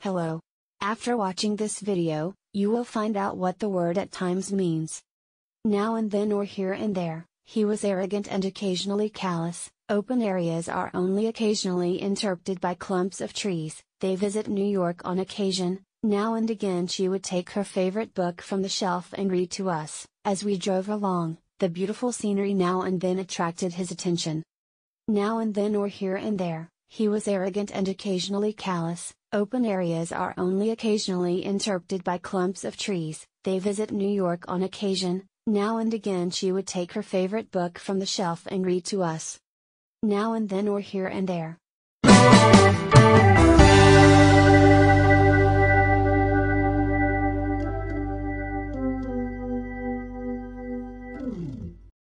Hello. After watching this video, you will find out what the word at times means. Now and then or here and there, he was arrogant and occasionally callous. Open areas are only occasionally interrupted by clumps of trees. They visit New York on occasion. Now and again she would take her favorite book from the shelf and read to us. As we drove along, the beautiful scenery now and then attracted his attention. Now and then or here and there, he was arrogant and occasionally callous. Open areas are only occasionally interrupted by clumps of trees. They visit New York on occasion. Now and again she would take her favorite book from the shelf and read to us. Now and then or here and there.